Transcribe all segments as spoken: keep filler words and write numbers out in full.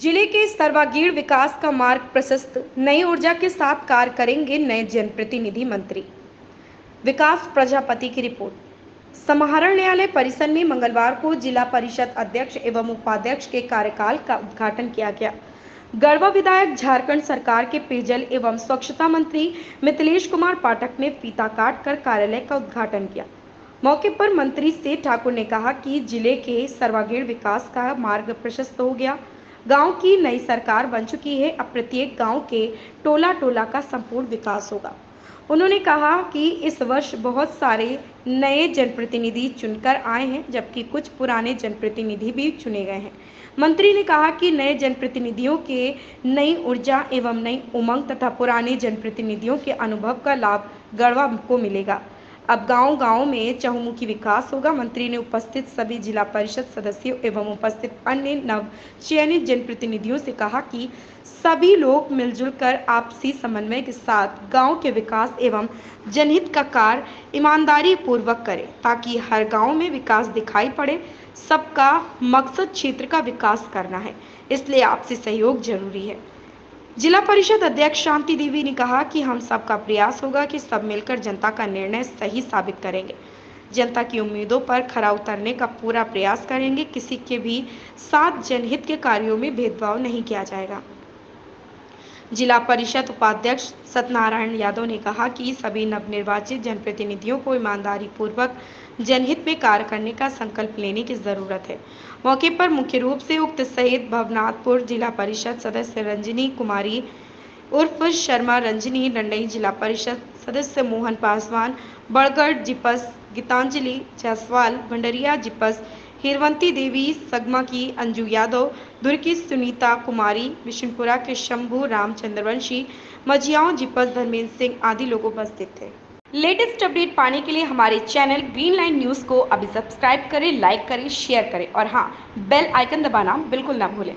जिले के सर्वागीण विकास का मार्ग प्रशस्त, नई ऊर्जा के साथ कार्य करेंगे नए जनप्रतिनिधि मंत्री। विकास प्रजापति की रिपोर्ट। समाहरण न्यायालय परिसर में मंगलवार को जिला परिषद अध्यक्ष एवं उपाध्यक्ष के कार्यकाल का उद्घाटन किया गया। गढ़वा विधायक झारखंड सरकार के पेयजल एवं स्वच्छता मंत्री मिथिलेश कुमार पाठक ने फीता काट कर कार्यालय का उद्घाटन किया। मौके पर मंत्री सेठ ठाकुर ने कहा कि जिले के सर्वागीण विकास का मार्ग प्रशस्त हो गया। गांव की नई सरकार बन चुकी है, अब प्रत्येक गांव के टोला टोला का संपूर्ण विकास होगा। उन्होंने कहा कि इस वर्ष बहुत सारे नए जनप्रतिनिधि चुनकर आए हैं, जबकि कुछ पुराने जनप्रतिनिधि भी चुने गए हैं। मंत्री ने कहा कि नए जनप्रतिनिधियों के नई ऊर्जा एवं नई उमंग तथा पुराने जनप्रतिनिधियों के अनुभव का लाभ गढ़वा को मिलेगा। अब गांव गांव में चहुमुखी विकास होगा। मंत्री ने उपस्थित सभी जिला परिषद सदस्यों एवं उपस्थित अन्य नव चयनित जनप्रतिनिधियों से कहा कि सभी लोग मिलजुल कर आपसी समन्वय के साथ गांव के विकास एवं जनहित का कार्य ईमानदारी पूर्वक करें, ताकि हर गांव में विकास दिखाई पड़े। सबका मकसद क्षेत्र का विकास करना है, इसलिए आपसी सहयोग जरूरी है। जिला परिषद अध्यक्ष शांति देवी ने कहा कि हम सबका प्रयास होगा कि सब मिलकर जनता का निर्णय सही साबित करेंगे, जनता की उम्मीदों पर खरा उतरने का पूरा प्रयास करेंगे। किसी के भी साथ जनहित के कार्यों में भेदभाव नहीं किया जाएगा। जिला परिषद उपाध्यक्ष सतनारायण यादव ने कहा कि सभी नवनिर्वाचित जनप्रतिनिधियों को ईमानदारी पूर्वक जनहित में कार्य करने का संकल्प लेने की जरूरत है। मौके पर मुख्य रूप से उक्त सहित भवनाथपुर जिला परिषद सदस्य रंजनी कुमारी उर्फ शर्मा रंजनी, डंडई जिला परिषद सदस्य मोहन पासवान, बड़गढ़ जिपस गीतांजलि जायसवाल, भंडरिया जिपस हिरवंती देवी, सगमा की अंजू यादव, धुर की सुनीता कुमारी, बिशनपुरा के शंभू राम चंद्रवंशी, मझियाओं जिपस धर्मेंद्र सिंह आदि लोग उपस्थित थे। लेटेस्ट अपडेट पाने के लिए हमारे चैनल ग्रीन लाइन न्यूज़ को अभी सब्सक्राइब करें, लाइक करें, शेयर करें और हाँ, बेल आइकन दबाना बिल्कुल ना भूलें।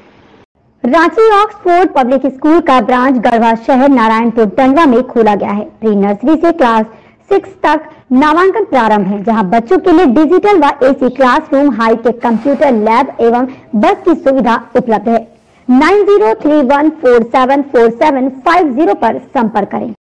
रांची ऑक्सफोर्ड पब्लिक स्कूल का ब्रांच गढ़वा शहर नारायणपुर टंडवा में खोला गया है। प्री नर्सरी से क्लास सिक्स तक नामांकन प्रारंभ है, जहां बच्चों के लिए डिजिटल व AC classroom, hi tech computer lab एवं बस की सुविधा उपलब्ध है। Nine zero three one four seven four seven five zero पर संपर्क करें।